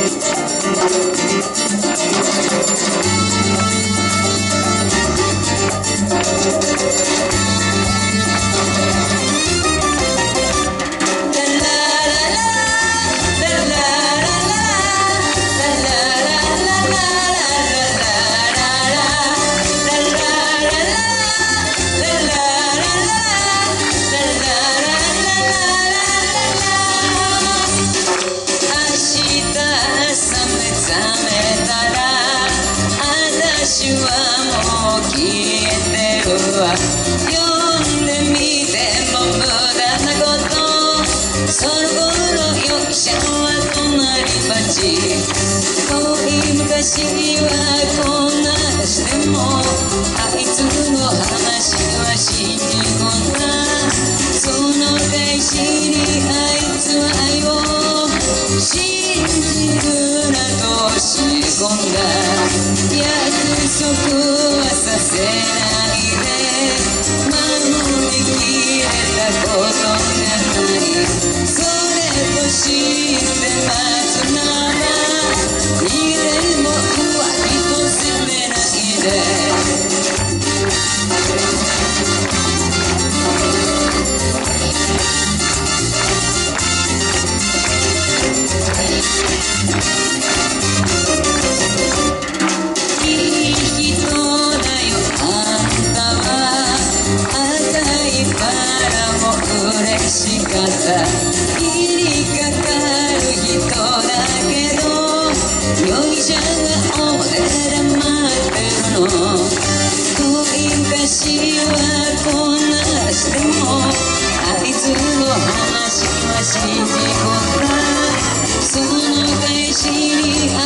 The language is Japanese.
その返しに